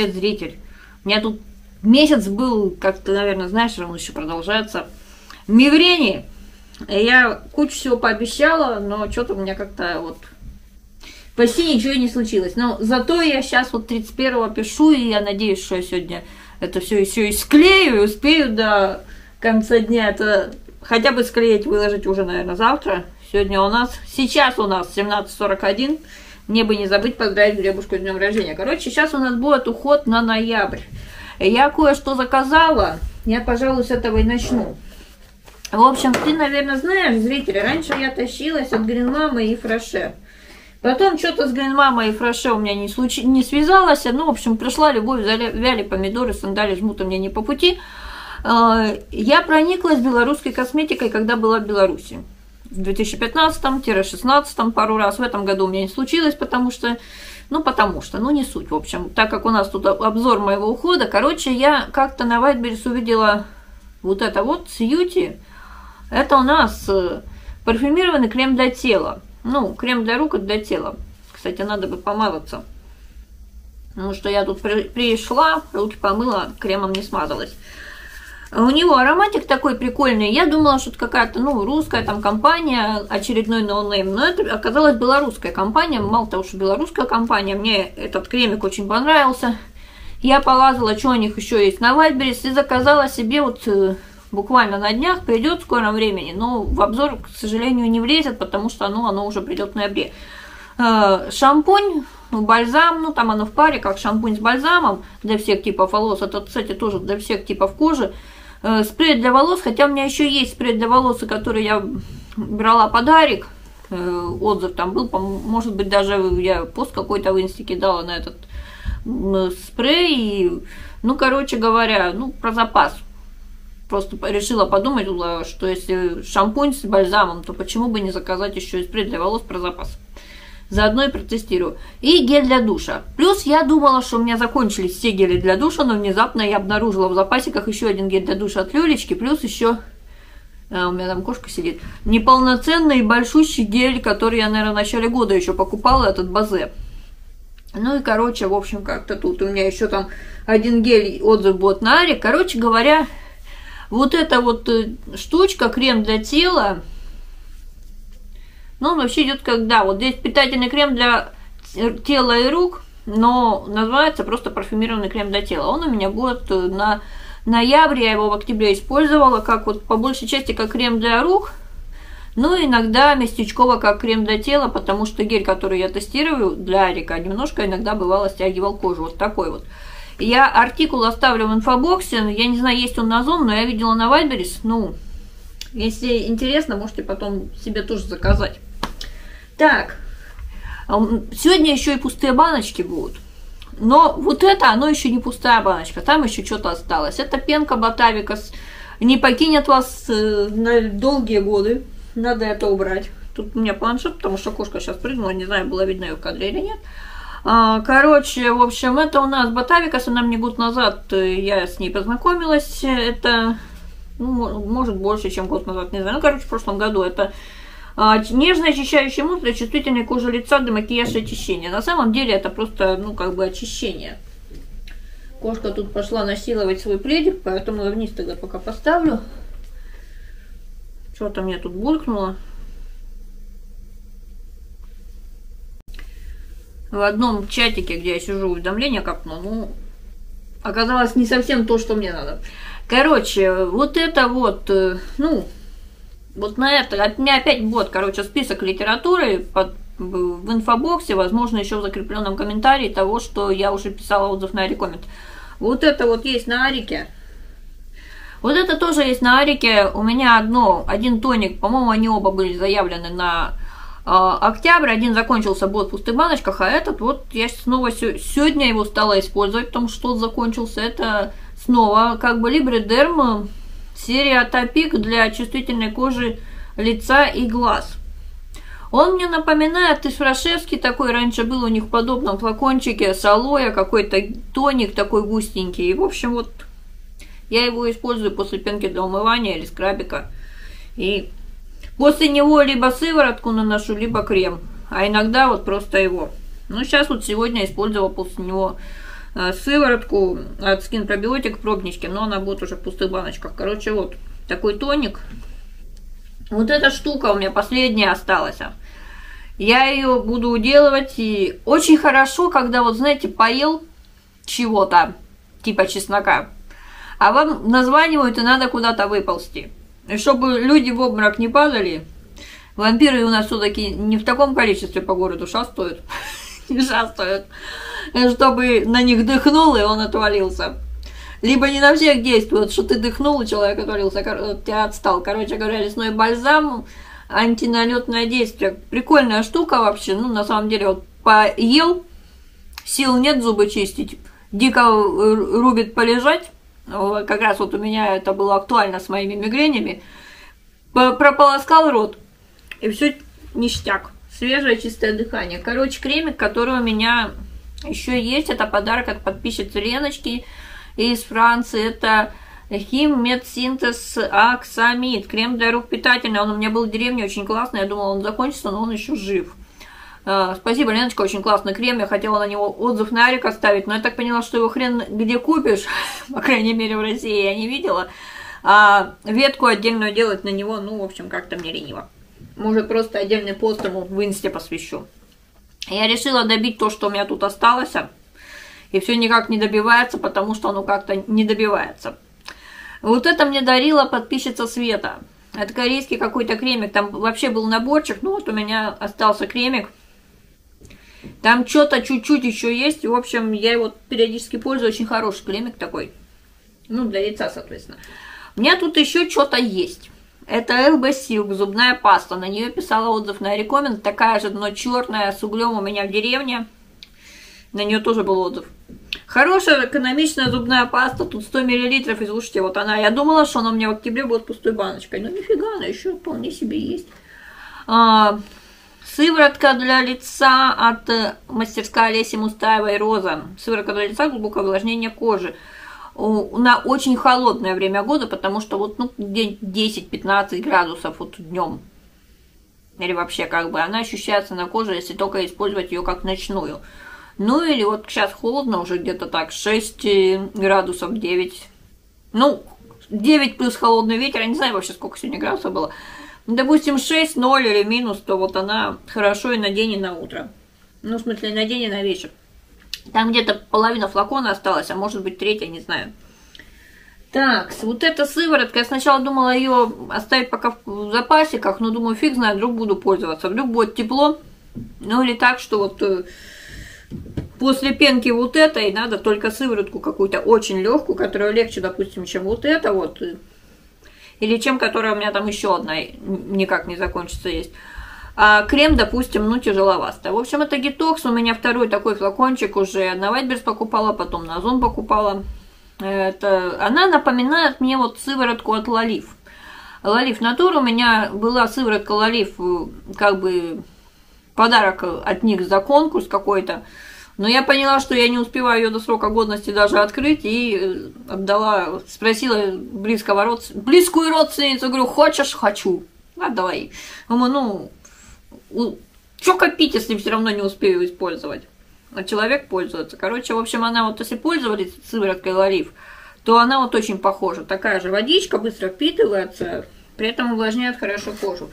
привет, зритель. У меня тут месяц был, как ты, наверное, знаешь, он еще продолжается. Мигрени. Я кучу всего пообещала, но что-то у меня как-то вот почти ничего не случилось. Но зато я сейчас вот 31-го пишу, и я надеюсь, что я сегодня это все еще и склею, и успею до конца дня это хотя бы склеить, выложить уже, наверное, завтра. Сегодня у нас, сейчас у нас 17:41. Мне бы не забыть поздравить девушку с днем рождения. Короче, сейчас у нас будет уход на ноябрь. Я кое-что заказала. Я, пожалуй, с этого и начну. В общем, ты, наверное, знаешь, зрители, раньше я тащилась от Гринмама и Фреше. Потом что-то с Гринмама и Фреше у меня не связалось. Ну, в общем, пришла любовь, вяли помидоры, сандали, жмуты мне не по пути. Я прониклась белорусской косметикой, когда была в Беларуси. В 2015-16 пару раз. В этом году у меня не случилось, потому что, ну не суть, в общем. Так как у нас тут обзор моего ухода, короче, я как-то на Вайтберрис увидела вот это вот, Seauty. Это у нас парфюмированный крем для тела. Ну, крем для рук и для тела. Кстати, надо бы помазаться. Потому что я тут пришла, руки помыла, кремом не смазалась. У него ароматик такой прикольный. Я думала, что это какая-то, ну, русская там компания, очередной ноунейм. Но это оказалась белорусская компания. Мало того, что белорусская компания, мне этот кремик очень понравился. Я полазала, что у них еще есть на Вайтберрис, и заказала себе вот буквально на днях, придет в скором времени. Но в обзор, к сожалению, не влезет, потому что оно уже придет в ноябре. Шампунь, бальзам, ну там оно в паре, как шампунь с бальзамом для всех типов волос. Это, кстати, тоже для всех типов кожи. Спрей для волос, хотя у меня еще есть спрей для волос, который я брала подарок, отзыв там был, может быть, даже я пост какой-то в инсте кидала на этот спрей, и, ну, короче говоря, ну, про запас. Просто решила подумать, что если шампунь с бальзамом, то почему бы не заказать еще и спрей для волос про запас. Заодно и протестирую. И гель для душа. Плюс я думала, что у меня закончились все гели для душа, но внезапно я обнаружила в запасиках еще один гель для душа от Лёлечки, плюс еще... у меня там кошка сидит. Неполноценный большущий гель, который я, наверное, в начале года еще покупала, этот Базе. Ну и, короче, в общем, как-то тут у меня еще там один гель, отзыв будет на Аре. Короче говоря, вот эта вот штучка, крем для тела, ну, он вообще идет как, да, вот здесь питательный крем для тела и рук, но называется просто парфюмированный крем для тела. Он у меня будет на ноябре, я его в октябре использовала, как вот по большей части как крем для рук, но иногда местечково как крем для тела, потому что гель, который я тестирую для Арика, немножко иногда бывало стягивал кожу, вот такой вот. Я артикул оставлю в инфобоксе, я не знаю, есть он на Zoom, но я видела на Вайтберрис, ну, если интересно, можете потом себе тоже заказать. Так, сегодня еще и пустые баночки будут. Но вот это, оно еще не пустая баночка, там еще что-то осталось. Это пенка Botavikos, не покинет вас на долгие годы, надо это убрать. Тут у меня планшет, потому что кошка сейчас прыгнула, не знаю, было видно ее в кадре или нет. Короче, в общем, это у нас Botavikos, она мне год назад, я с ней познакомилась, это... Ну, может, больше, чем год назад, не знаю. Ну, короче, в прошлом году это нежно очищающий мусор для чувствительной кожи лица, для макияжа и очищения. На самом деле это просто, ну, как бы очищение. Кошка тут пошла насиловать свой пледик, поэтому я вниз тогда пока поставлю. Что-то мне тут булькнуло. В одном чатике, где я сижу, уведомление капнуло, ну, оказалось не совсем то, что мне надо. Короче, вот это вот, ну, вот на это, от меня опять будет, короче, список литературы в инфобоксе, возможно, еще в закрепленном комментарии того, что я уже писала отзыв на Арикомент. Вот это вот есть на Арике. Вот это тоже есть на Арике. У меня один тоник, по-моему, они оба были заявлены на октябрь. Один закончился бот в пустых баночках, а этот вот я снова сегодня его стала использовать, потому что он закончился. Это... Снова, как бы, Либридерм, серия Топик для чувствительной кожи лица и глаз. Он мне напоминает, из Фрошевский такой раньше был у них в подобном флакончике с алоэ, какой-то тоник такой густенький. И, в общем, вот я его использую после пенки для умывания или скрабика. И после него либо сыворотку наношу, либо крем. А иногда вот просто его. Ну, сейчас вот сегодня использовала после него сыворотку от Skin Probiotic, пробнички, но она будет уже в пустых баночках. Короче, вот такой тоник. Вот эта штука у меня последняя осталась. Я ее буду уделывать, и очень хорошо, когда, вот знаете, поел чего-то, типа чеснока, а вам названивают, и надо куда-то выползти. И чтобы люди в обморок не падали, вампиры у нас все-таки не в таком количестве по городу шастают, чтобы на них дыхнул, и он отвалился. Либо не на всех действует, что ты дыхнул, и человек отвалился, ты отстал. Короче говоря, лесной бальзам, антиналетное действие. Прикольная штука вообще, ну на самом деле, вот поел, сил нет зубы чистить, дико рубит полежать. Как раз вот у меня это было актуально с моими мигренями. Прополоскал рот, и все ништяк. Свежее чистое дыхание. Короче, кремик, который у меня еще есть, это подарок от подписчицы Леночки из Франции. Это Химмедсинтез Аксамид. Крем для рук питательный. Он у меня был в деревне, очень классный. Я думала, он закончится, но он еще жив. Спасибо, Леночка, очень классный крем. Я хотела на него отзыв на Арик оставить, но я так поняла, что его хрен где купишь. По крайней мере, в России я не видела. А ветку отдельную делать на него, ну, в общем, как-то мне лениво. Может, просто отдельный пост ему в инсте посвящу. Я решила добить то, что у меня тут осталось. И все никак не добивается, потому что оно как-то не добивается. Вот это мне дарила подписчица Света. Это корейский какой-то кремик. Там вообще был наборчик, ну вот у меня остался кремик. Там что-то чуть-чуть еще есть. В общем, я его периодически пользую. Очень хороший кремик такой. Ну, для лица, соответственно. У меня тут еще что-то есть. Это LB Silk, зубная паста. На нее писала отзыв на рекоменд. Такая же, но черная, с углем у меня в деревне. На нее тоже был отзыв. Хорошая, экономичная зубная паста. Тут 100 мл. И слушайте, вот она. Я думала, что она у меня в октябре будет пустой баночкой. Но нифига, она еще вполне себе есть. Сыворотка для лица от мастерской Олеси Мустаевой «Роза». Сыворотка для лица, глубокое увлажнение кожи. На очень холодное время года, потому что вот ну, 10-15 градусов вот днем. Или вообще как бы она ощущается на коже, если только использовать ее как ночную. Ну или вот сейчас холодно уже где-то так, 6 градусов, 9. Ну, 9 плюс холодный ветер, я не знаю вообще сколько сегодня градусов было. Допустим 6, 0 или минус, то вот она хорошо и на день, и на утро. Ну, в смысле, и на день, и на вечер. Там где-то половина флакона осталась, а может быть треть, я не знаю. Так, вот эта сыворотка, я сначала думала ее оставить пока в запасиках, но думаю, фиг знает, вдруг буду пользоваться. Вдруг будет тепло, ну или так, что вот после пенки вот этой надо только сыворотку какую-то очень легкую, которую легче, допустим, чем вот эта вот. Или чем, которая у меня там еще одна никак не закончится есть. А крем, допустим, ну тяжеловато. В общем, это Гитокс. У меня второй такой флакончик уже. На Вайтберс покупала, потом на Озон покупала. Это... Она напоминает мне вот сыворотку от Лолив. Лолив Натур. У меня была сыворотка Лолив, как бы подарок от них за конкурс какой-то. Но я поняла, что я не успеваю ее до срока годности даже открыть, и отдала, спросила близкую родственницу, говорю, хочешь? Хочу. Отдавай. Думаю, ну, что копить, если все равно не успею использовать? А человек пользуется. Короче, в общем, она вот, если пользовались сывороткой Лолив, то она вот очень похожа. Такая же водичка, быстро впитывается, при этом увлажняет хорошо кожу.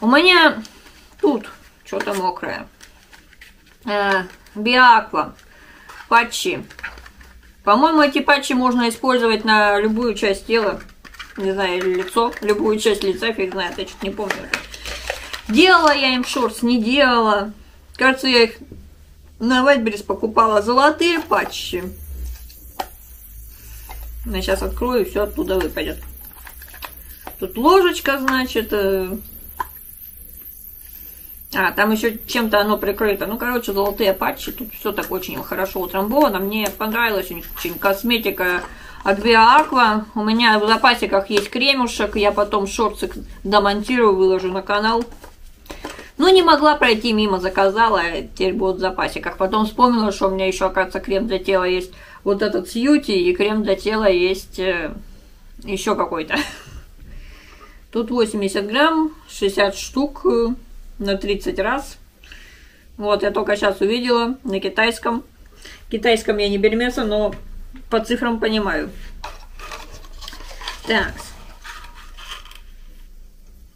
У меня тут что-то мокрое. BioAqua патчи. По-моему, эти патчи можно использовать на любую часть тела. Не знаю, или лицо. Любую часть лица, фиг знает, я что-то не помню. Делала я им шортс, не делала. Кажется, я их на Вайтберис покупала. Золотые патчи. Я сейчас открою, и все оттуда выпадет. Тут ложечка, значит... А, там еще чем-то оно прикрыто. Ну, короче, золотые патчи. Тут все так очень хорошо утрамбовано. Мне понравилась очень косметика от BioAqua. У меня в запасиках есть кремушек. Я потом шортсик домонтирую, выложу на канал. Ну, не могла пройти мимо, заказала. Теперь будут в запасиках. Потом вспомнила, что у меня еще, оказывается, крем для тела есть. Вот этот Seauty. И крем для тела есть еще какой-то. Тут 80 грамм, 60 штук. На 30 раз. Вот, я только сейчас увидела на китайском. В китайском я не бельмеса, но по цифрам понимаю. Так.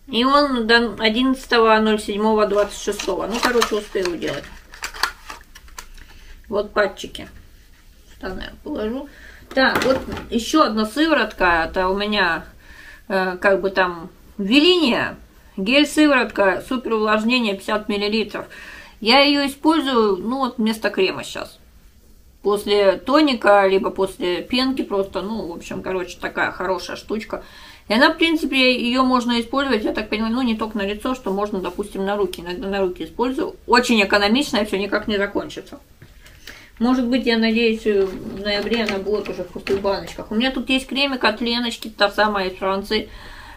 И он до 11.07.26. Ну, короче, успею делать. Вот патчики. Положу. Так, вот еще одна сыворотка. Это у меня как бы там Велиния. Гель-сыворотка, супер увлажнение 50 мл. Я ее использую, ну, вот вместо крема сейчас. После тоника, либо после пенки просто, ну, в общем, короче, такая хорошая штучка. И она, в принципе, ее можно использовать, я так понимаю, ну, не только на лицо, что можно, допустим, на руки. Иногда на руки использую. Очень экономично, и все никак не закончится. Может быть, я надеюсь, в ноябре она будет уже в пустых баночках. У меня тут есть кремик от Леночки, та самая из Франции.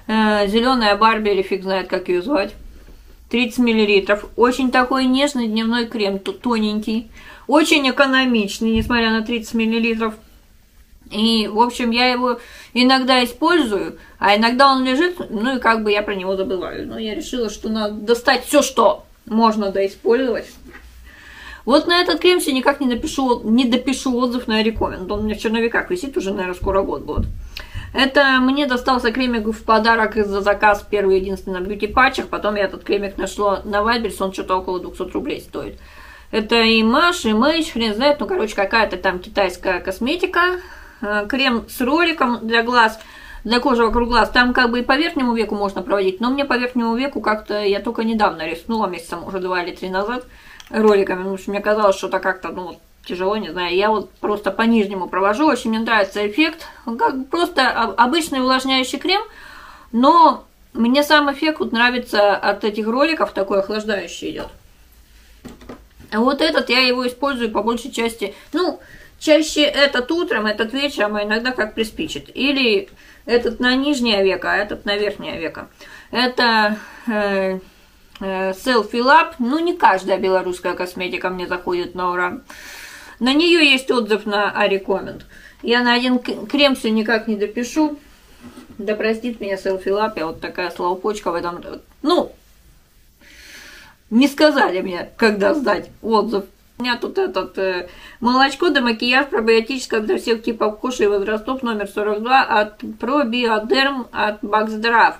Зеленая Барби, или фиг знает, как ее звать. 30 мл. Очень такой нежный дневной крем, тут тоненький. Очень экономичный, несмотря на 30 мл. И, в общем, я его иногда использую, а иногда он лежит, ну и как бы я про него забываю. Но я решила, что надо достать все, что можно доиспользовать. Вот на этот крем все никак не допишу отзыв на рекоменд. Он у меня в черновиках висит, уже, наверное, скоро год будет. Это мне достался кремик в подарок из-за заказ первый единственный на бьюти-патчах. Потом я этот кремик нашла на Вайберс, он что-то около 200 рублей стоит. Это и Маш, и Мэйч, хрен знает, ну, короче, какая-то там китайская косметика. Крем с роликом для глаз, для кожи вокруг глаз. Там как бы и по верхнему веку можно проводить, но мне по верхнему веку как-то, я только недавно риснула, месяца уже 2 или 3 назад, роликами. Потому что мне казалось, что это как-то, ну, тяжело, не знаю. Я вот просто по нижнему провожу. Очень мне нравится эффект. Как просто обычный увлажняющий крем. Но мне сам эффект вот нравится от этих роликов. Такой охлаждающий идет. А вот этот я его использую по большей части. Ну, чаще этот утром, этот вечером, а иногда как приспичит. Или этот на нижнее веко, а этот на верхнее веко. Это... Selfie Lab, ну не каждая белорусская косметика мне заходит на ура. На нее есть отзыв на Арекоменд. Я на один крем все никак не допишу. Да простит меня Selfie Lab, я вот такая слоупочка в этом... Ну, не сказали мне, когда сдать отзыв. У меня тут этот молочко да макияж пробиотическое для всех типов кожи и возрастов номер 42 от Probioderm от Bugsdraft.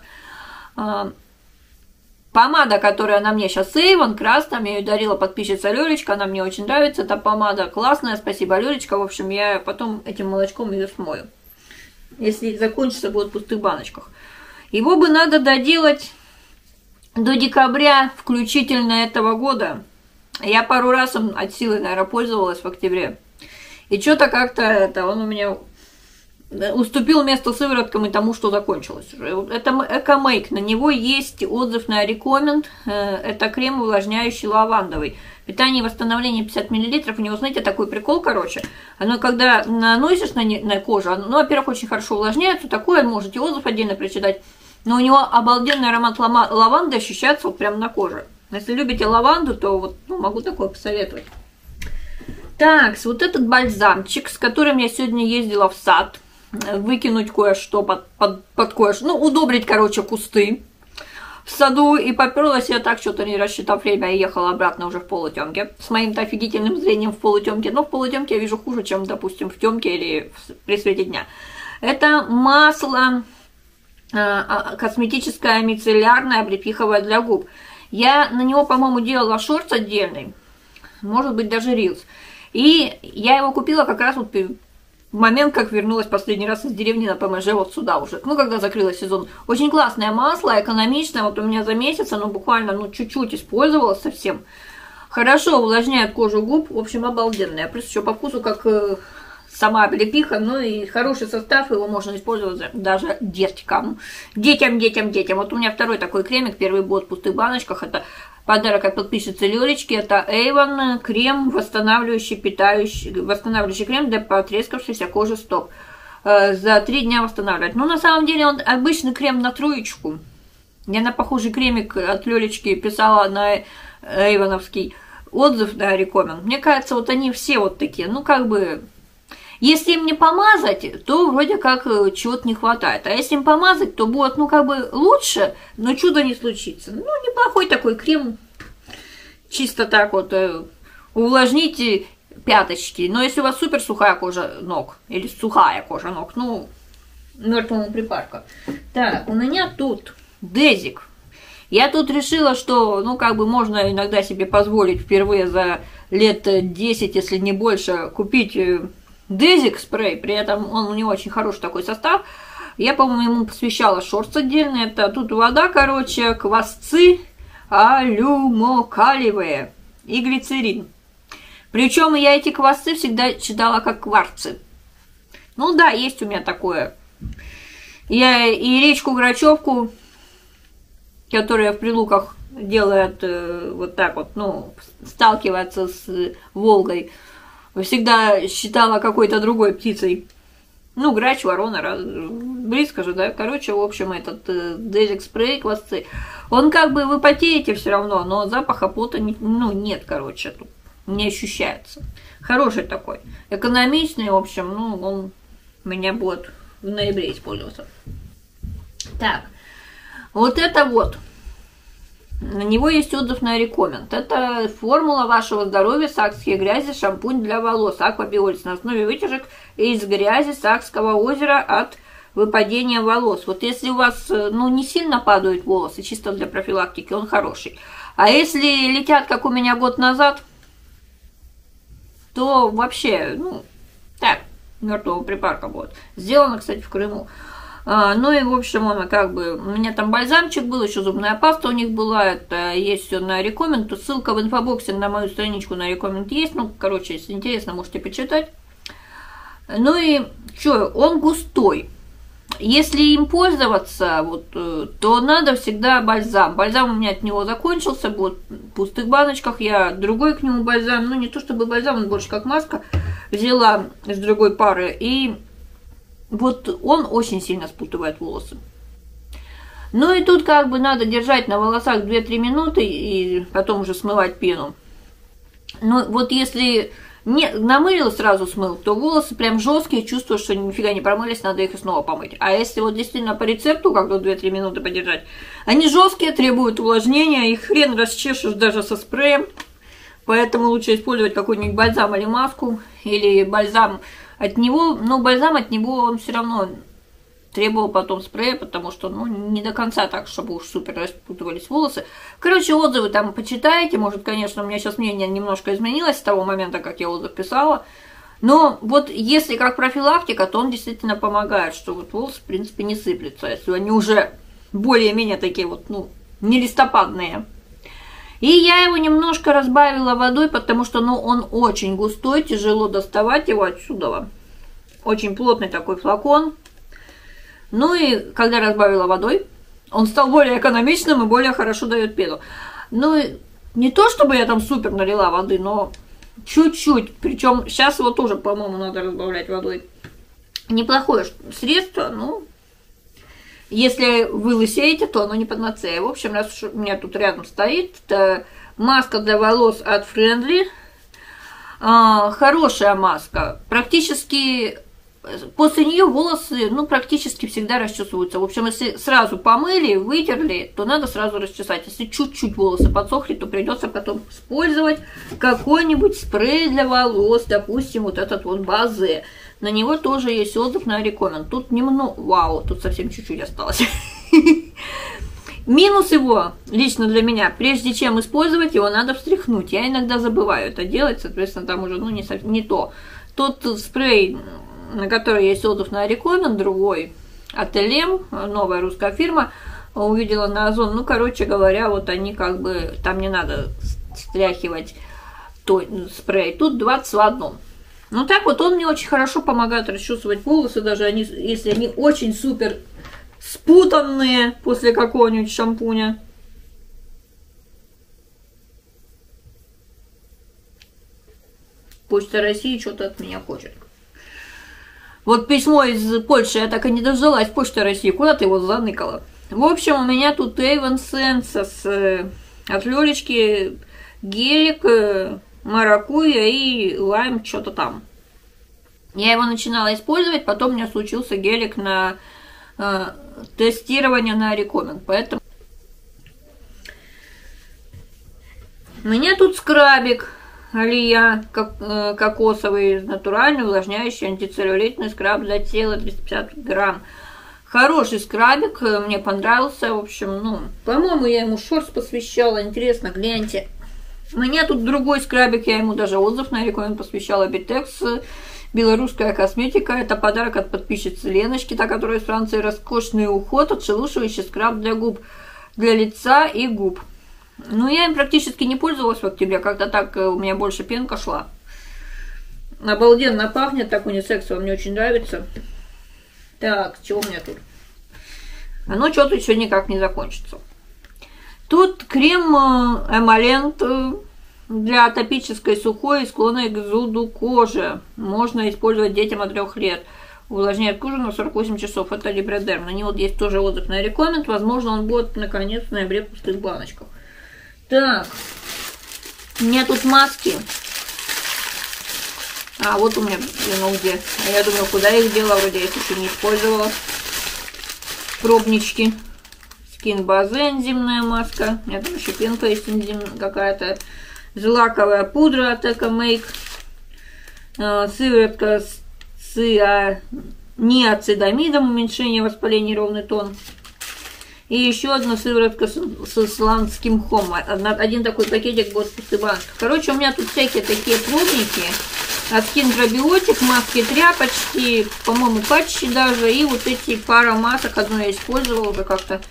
Помада, которая на мне сейчас с Avon, красная, мне ее дарила подписчица Лёлечка, она мне очень нравится, эта помада классная, спасибо, Лёлечка, в общем, я потом этим молочком ее смою. Если закончится, будет в пустых баночках. Его бы надо доделать до декабря включительно этого года. Я пару раз им от силы, наверное, пользовалась в октябре. И что-то как-то это, он у меня... уступил место сывороткам и тому, что закончилось. Это Ecomake, на него есть отзыв на Recommend. Это крем увлажняющий лавандовый. Питание и восстановление 50 мл. У него, знаете, такой прикол, короче. Оно, когда наносишь на кожу, оно, во-первых, очень хорошо увлажняется. Такое, можете отзыв отдельно прочитать. Но у него обалденный аромат лаванды ощущается вот прям на коже. Если любите лаванду, то вот, ну, могу такое посоветовать. Так, вот этот бальзамчик, с которым я сегодня ездила в сад. Выкинуть кое-что под кое-что, ну, удобрить, короче, кусты в саду. И поперлась я так, что-то не рассчитав время, и ехала обратно уже в полутемке. С моим-то офигительным зрением в полутемке. Но в полутемке я вижу хуже, чем, допустим, в темке или при свете дня. Это масло косметическое мицеллярное, облепиховое для губ. Я на него, по-моему, делала шортс отдельный, может быть, даже рилс. И я его купила как раз вот... в момент, как вернулась последний раз из деревни на ПМЖ вот сюда уже. Ну, когда закрылась сезон. Очень классное масло, экономичное. Вот у меня за месяц оно буквально, ну, чуть-чуть использовалось совсем. Хорошо увлажняет кожу губ. В общем, обалденное. Плюс еще по вкусу, как сама облепиха. Ну, и хороший состав. Его можно использовать даже деткам. Детям. Вот у меня второй такой кремик. Первый был в пустых баночках. Это подарок от подписчицы Лёлечки, это Avon, крем, восстанавливающий крем для потрескавшейся кожи стоп. За 3 дня восстанавливать. Ну, на самом деле, он обычный крем на троечку. Я на похожий кремик от Лёлечки писала на Эйвоновский отзыв, да, рекомен. Мне кажется, вот они все вот такие, ну, как бы... Если им не помазать, то вроде как чего-то не хватает. А если им помазать, то будет, ну, как бы лучше, но чудо не случится. Ну, неплохой такой крем. Чисто так вот увлажните пяточки. Но если у вас супер сухая кожа ног, или сухая кожа ног, ну, мертвому припарка. Так, у меня тут дезик. Я тут решила, что, ну, как бы можно иногда себе позволить впервые за лет 10, если не больше, купить дезик спрей. При этом он у него очень хороший такой состав. Я, по-моему, ему посвящала шортс отдельно. Это тут вода, короче, квасцы алюмокалиевые и глицерин. Причем я эти квасцы всегда читала как кварцы. Ну да, есть у меня такое. Я и речку-грачевку, которая в Прилуках делает вот так вот, ну, сталкивается с Волгой, всегда считала какой-то другой птицей. Ну, грач, ворона, раз, близко же, да? Короче, в общем, этот дезик спрей, квасцы, он как бы, вы потеете все равно, но запаха пота не, ну, нет, короче, тут не ощущается. Хороший такой, экономичный, в общем, ну, он у меня будет в ноябре использовался. Так. Вот это вот, на него есть отзыв на рекоменд. Это формула вашего здоровья сакские грязи, шампунь для волос, аквабиолис на основе вытяжек из грязи Сакского озера от выпадения волос. Вот если у вас, ну, не сильно падают волосы, чисто для профилактики, он хороший. А если летят, как у меня год назад, то вообще, ну, так, мертвого припарка будет. Сделано, кстати, в Крыму. Ну и в общем она как бы, у меня там бальзамчик был, еще зубная паста у них была, это есть все на рекоменд, ссылка в инфобоксе на мою страничку на рекоменд есть, ну короче, если интересно, можете почитать. Ну и что, он густой, если им пользоваться, вот, то надо всегда бальзам, бальзам у меня от него закончился, был в пустых баночках, я другой к нему бальзам, ну не то чтобы бальзам, он больше как маска, взяла с другой пары и... Вот он очень сильно спутывает волосы. Ну и тут как бы надо держать на волосах 2-3 минуты и потом уже смывать пену. Но вот если не намылил, сразу смыл, то волосы прям жесткие, чувствуешь, что нифига не промылись, надо их и снова помыть. А если вот действительно по рецепту, как-то 2-3 минуты подержать, они жесткие, требуют увлажнения, их хрен расчешешь даже со спреем. Поэтому лучше использовать какой-нибудь бальзам или маску, или бальзам... От него, ну, бальзам от него он все равно требовал потом спрея, потому что, ну, не до конца так, чтобы уж супер распутывались волосы. Короче, отзывы там почитайте. Может, конечно, у меня сейчас мнение немножко изменилось с того момента, как я отзыв писала. Но вот если как профилактика, то он действительно помогает, что вот волосы, в принципе, не сыплются, если они уже более-менее такие вот, ну, не листопадные. И я его немножко разбавила водой, потому что, ну, он очень густой, тяжело доставать его отсюда. Очень плотный такой флакон. Ну и когда разбавила водой, он стал более экономичным и более хорошо дает пену. Ну, и не то чтобы я там супер налила воды, но чуть-чуть. Причем сейчас его тоже, по-моему, надо разбавлять водой. Неплохое средство, ну... Если вы лысеете, то оно не панацея. В общем, раз у меня тут рядом стоит, это маска для волос от Friendly. Хорошая маска. Практически после нее волосы, ну, практически всегда расчесываются. В общем, если сразу помыли, вытерли, то надо сразу расчесать. Если чуть-чуть волосы подсохли, то придется потом использовать какой-нибудь спрей для волос. Допустим, вот этот вот базе. На него тоже есть отзыв на рекоменд. Тут немного... Вау, тут совсем чуть-чуть осталось. Минус его, лично для меня, прежде чем использовать, его надо встряхнуть. Я иногда забываю это делать, соответственно, там уже, ну, не то. Тот спрей, на который есть отзыв на рекоменд, другой, Отэлем, новая русская фирма, увидела на Озон. Ну, короче говоря, вот они как бы... Там не надо встряхивать спрей. Тут 20 в одном. Ну так вот, он мне очень хорошо помогает расчесывать волосы, даже они, если они очень супер спутанные после какого-нибудь шампуня. Почта России что-то от меня хочет. Вот письмо из Польши я так и не дождалась. Почта России, куда ты его заныкала? В общем, у меня тут Avon Senses от Лёлечки, гелик... маракуйя и лайм что-то там. Я его начинала использовать, потом у меня случился гелик на тестирование на рекоменд, поэтому... У меня тут скрабик Алия, кокосовый, натуральный, увлажняющий, антицеллюлитный скраб для тела, 250 грамм. Хороший скрабик, мне понравился, в общем, ну, по-моему, я ему шорс посвящала, интересно, гляньте. У меня тут другой скрабик, я ему даже отзыв на рекомен посвящала, Битекс, белорусская косметика, это подарок от подписчицы Леночки, та, которая из Франции, роскошный уход, отшелушивающий скраб для губ, для лица и губ. Ну, я им практически не пользовалась в октябре, как-то так у меня больше пенка шла. Обалденно пахнет, так унисексово, мне очень нравится. Так, чего у меня тут? Оно что-то еще никак не закончится. Тут крем эмолент для атопической, сухой и склонной к зуду кожи. Можно использовать детям от 3 лет. Увлажняет кожу на 48 часов. Это Либридерм. На него есть тоже отзыв на рекоменд. Возможно, он будет, наконец, в ноябре в пустых баночках. Так, у меня тут маски. А, вот у меня, ну, где. Я думаю, куда я их делала, вроде я их еще не использовала. Пробнички. SkinBase энзимная маска. У меня там еще пенка есть какая-то. Злаковая пудра от Ecomake. Сыворотка с неацидамидом, уменьшение воспаления, ровный тон. И еще одна сыворотка с исландским хом. Один такой пакетик будет в пустых банках. Короче, у меня тут всякие такие пробники. От Kindrobiotic, маски, тряпочки, по-моему, патчи даже. И вот эти пара масок, одну я использовала уже как-то.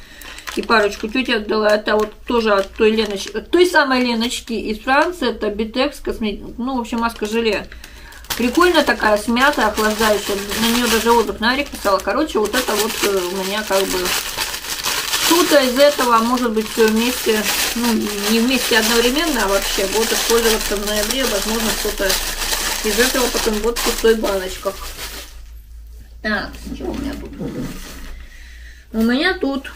И парочку тете отдала. Это вот тоже от той Леночки, от той самой Леночки из Франции. Это Битекс, ну, в общем, маска-желе. Прикольная такая, смятая, охлаждающая. На нее даже отзыв на рек писала. Короче, вот это вот у меня как бы... Что-то из этого, может быть, все вместе, ну, не вместе одновременно, а вообще будет использоваться в ноябре. Возможно, что-то из этого потом будет в пустой баночках. Так, чего у меня тут? У меня тут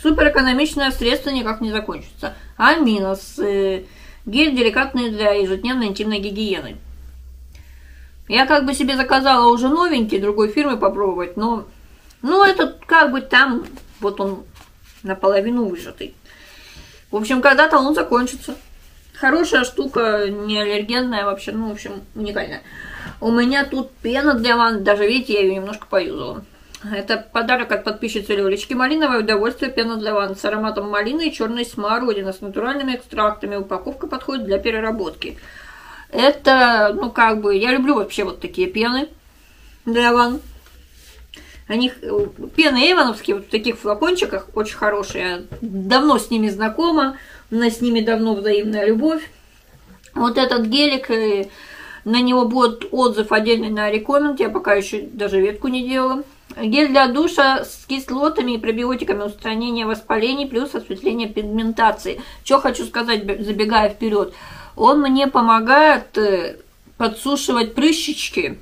суперэкономичное средство никак не закончится. Аминос. Гель деликатный для ежедневной интимной гигиены. Я как бы себе заказала уже новенький, другой фирмы попробовать, но... Ну, этот как бы там... Вот он наполовину выжатый. В общем, когда-то он закончится. Хорошая штука, не аллергенная вообще, ну, в общем, уникальная. У меня тут пена для ванны, даже, видите, я ее немножко поюзала. Это подарок от подписчицы Лёлечки. Малиновое удовольствие, пена для ванны с ароматом малины и черной смородины, с натуральными экстрактами. Упаковка подходит для переработки. Это, ну, как бы, я люблю вообще вот такие пены для ванн. Они, пены эйвоновские, вот в таких флакончиках, очень хорошие. Давно с ними знакома, у нас с ними давно взаимная любовь. Вот этот гелик, на него будет отзыв отдельный на рекоменд, я пока еще даже ветку не делала. Гель для душа с кислотами и пробиотиками, устранение воспалений, плюс осветление пигментации. Что хочу сказать, забегая вперед, он мне помогает подсушивать прыщички,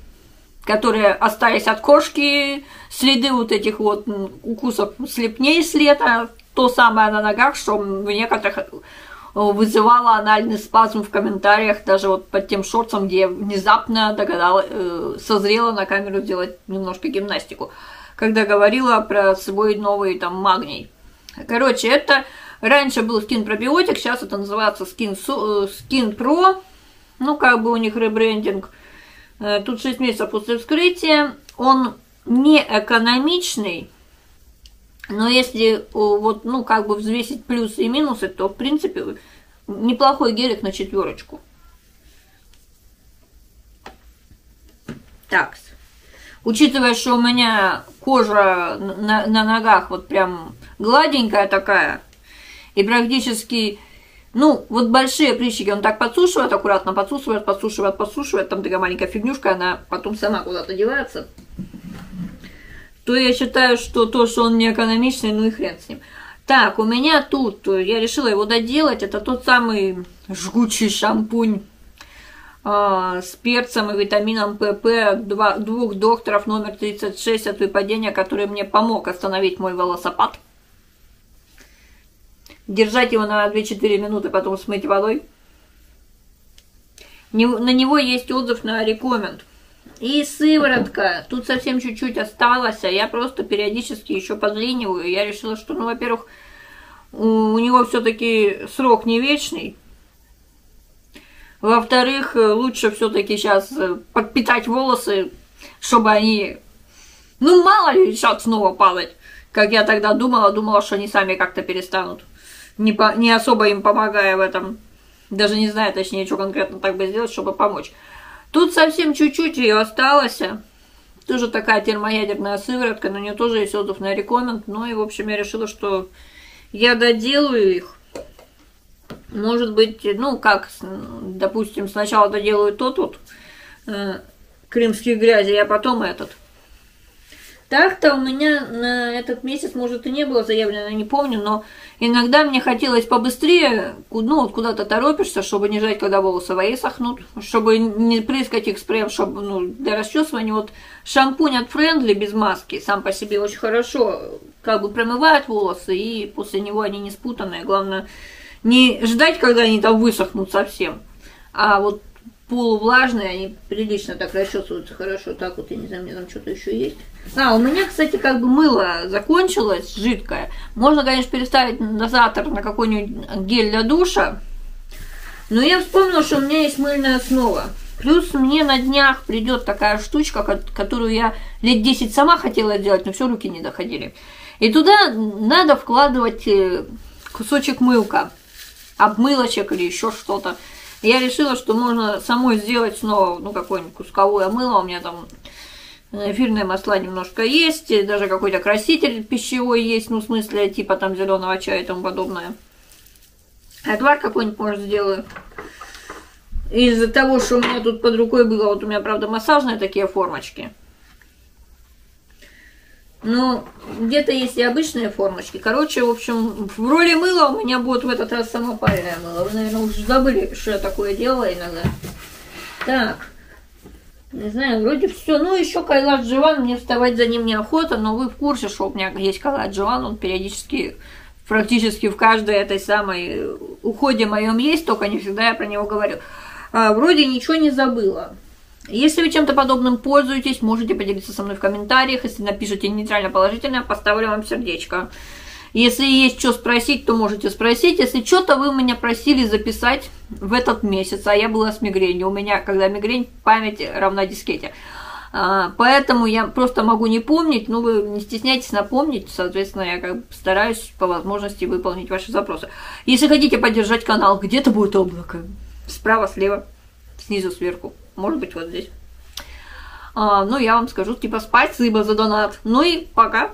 которые остались от кошки, следы вот этих вот укусов слепней с лета, то самое на ногах, что в некоторых вызывало анальный спазм в комментариях, даже вот под тем шортом, где я внезапно догадалась, созрела на камеру сделать немножко гимнастику, когда говорила про свой новый там магний. Короче, это раньше был Skin Probiotic, сейчас это называется Skin Pro, ну как бы у них ребрендинг. Тут 6 месяцев после вскрытия, он не экономичный, но если вот, ну, как бы взвесить плюсы и минусы, то, в принципе, неплохой гелик на 4. Так, учитывая, что у меня кожа на ногах вот прям гладенькая такая, и практически... Ну, вот большие прыщики он так подсушивает, аккуратно подсушивает, подсушивает, подсушивает. Там такая маленькая фигнюшка, она потом сама куда-то девается. То я считаю, что то, что он не экономичный, ну и хрен с ним. Так, у меня тут, я решила его доделать, это тот самый жгучий шампунь с перцем и витамином ПП двух докторов номер 36 от выпадения, который мне помог остановить мой волосопад. Держать его на 2-4 минуты, потом смыть водой. На него есть отзыв на рекоменд. И сыворотка. Тут совсем чуть-чуть осталось. Я просто периодически еще подлиниваю. Я решила, что, ну, во-первых, у него все-таки срок не вечный. Во-вторых, лучше все-таки сейчас подпитать волосы, чтобы они... Ну, мало ли, сейчас снова падать. Как я тогда думала, что они сами как-то перестанут. Не особо им помогая в этом. Даже не знаю, точнее, что конкретно так бы сделать, чтобы помочь. Тут совсем чуть-чуть ее осталось. Тоже такая термоядерная сыворотка, но у нее тоже есть отзыв на рекоменд. Ну и, в общем, я решила, что я доделаю их. Может быть, ну как, допустим, сначала доделаю тот крымских грязей, а потом этот. Так-то у меня на этот месяц, может, и не было заявлено, не помню, но иногда мне хотелось побыстрее, ну, вот куда-то торопишься, чтобы не ждать, когда волосы в сохнут, чтобы не прыскать их спреем, чтобы, ну, для расчесывания. Вот шампунь от Friendly без маски сам по себе очень хорошо, как бы промывает волосы, и после него они не спутанные. Главное, не ждать, когда они там высохнут совсем, а вот полувлажные, они прилично так расчесываются хорошо. Так вот, я не знаю, у меня там что-то еще есть. А, у меня, кстати, как бы мыло закончилось, жидкое. Можно, конечно, переставить дозатор на какой-нибудь гель для душа. Но я вспомнила, что у меня есть мыльная основа. Плюс мне на днях придет такая штучка, которую я лет 10 сама хотела сделать, но все руки не доходили. И туда надо вкладывать кусочек мылка, обмылочек или еще что-то. Я решила, что можно самой сделать снова, ну, какое-нибудь кусковое мыло. У меня там эфирные масла немножко есть, даже какой-то краситель пищевой есть, ну, в смысле, типа там зеленого чая и тому подобное. Отвар какой-нибудь, может, сделаю. Из-за того, что у меня тут под рукой было, вот у меня, правда, массажные такие формочки. Ну, где-то есть и обычные формочки. Короче, в общем, в роли мыла у меня будет в этот раз самопальное мыло. Вы, наверное, уже забыли, что я такое делала иногда. Так, не знаю, вроде все. Ну, еще Kailasjeevan, мне вставать за ним неохота, но вы в курсе, что у меня есть Kailasjeevan, он периодически, практически в каждой этой самой уходе моем есть, только не всегда я про него говорю. А, вроде ничего не забыла. Если вы чем-то подобным пользуетесь, можете поделиться со мной в комментариях. Если напишите нейтрально-положительное, поставлю вам сердечко. Если есть что спросить, то можете спросить. Если что-то вы меня просили записать в этот месяц, а я была с мигренью. У меня, когда мигрень, память равна дискете. Поэтому я просто могу не помнить, но вы не стесняйтесь напомнить. Соответственно, я как бы стараюсь по возможности выполнить ваши запросы. Если хотите поддержать канал, где-то будет облако. Справа, слева, снизу, сверху. Может быть, вот здесь. Ну, я вам скажу, типа, спасибо за донат. Ну и пока.